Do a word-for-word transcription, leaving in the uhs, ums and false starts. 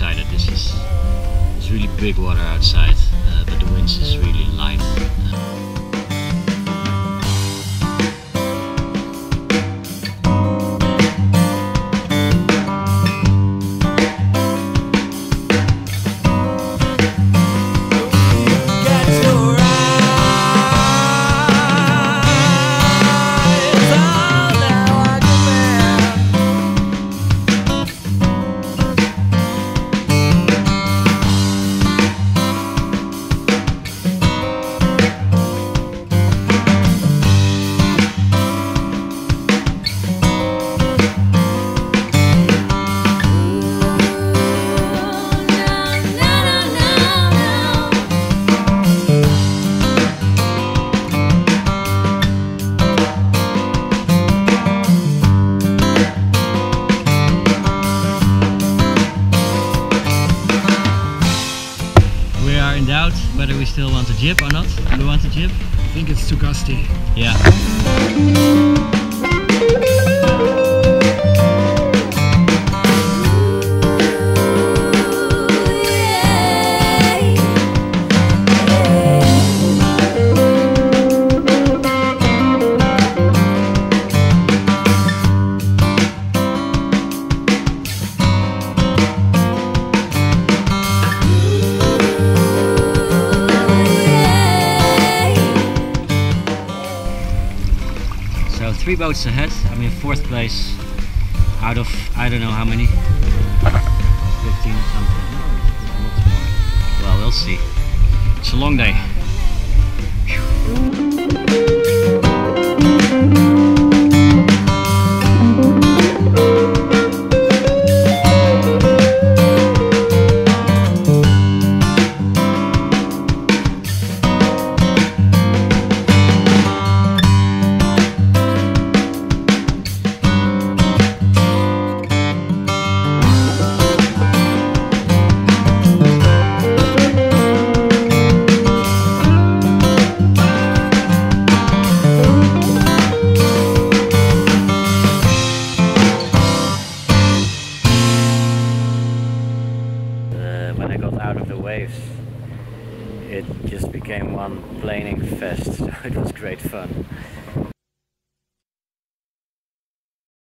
excited. This is it's really big water outside, uh, but the wind is really light. Uh, in doubt whether we still want a jib or not. Do we want a jib? I think it's too gusty. Yeah. So three boats ahead. I'm in fourth place out of I don't know how many, fifteen or something. No, lots more. Well, we'll see. It's a long day. Whew. When I got out of the waves, it just became one planing fest, so it was great fun.